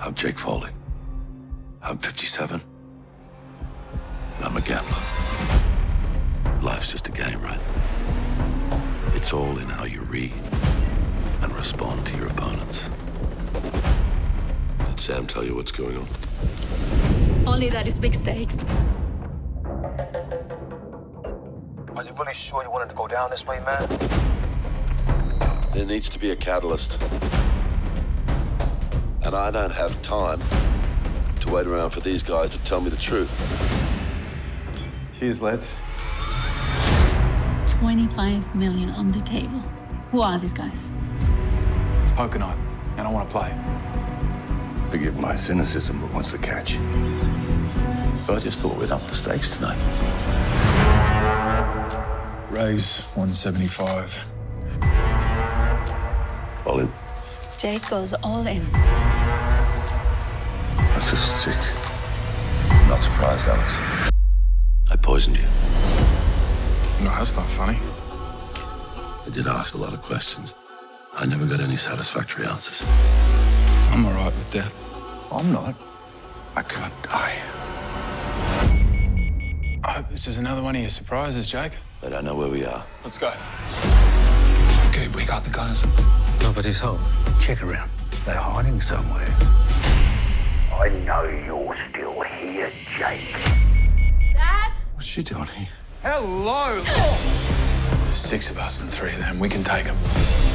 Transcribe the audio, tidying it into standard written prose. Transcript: I'm Jake Foley. I'm 57. And I'm a gambler. Life's just a game, right? It's all in how you read and respond to your opponents. Did Sam tell you what's going on? Only that it's big stakes. Are you really sure you wanted to go down this way, man? There needs to be a catalyst. And I don't have time to wait around for these guys to tell me the truth. Cheers, lads. 25 million on the table. Who are these guys? It's poker night, and I want to play. Forgive my cynicism, but what's the catch? But I just thought we'd up the stakes tonight. Raise 175. All in. Jake goes all in. I feel sick. I'm not surprised, Alex. I poisoned you. No, that's not funny. I did ask a lot of questions. I never got any satisfactory answers. I'm all right with death. I'm not. I can't die. I hope this is another one of your surprises, Jake. I don't know where we are. Let's go. Okay, we got the guys. Nobody's home. Check around. They're hiding somewhere. I know you're still here, Jake. Dad? What's she doing here? Hello! There's six of us and three of them. We can take them.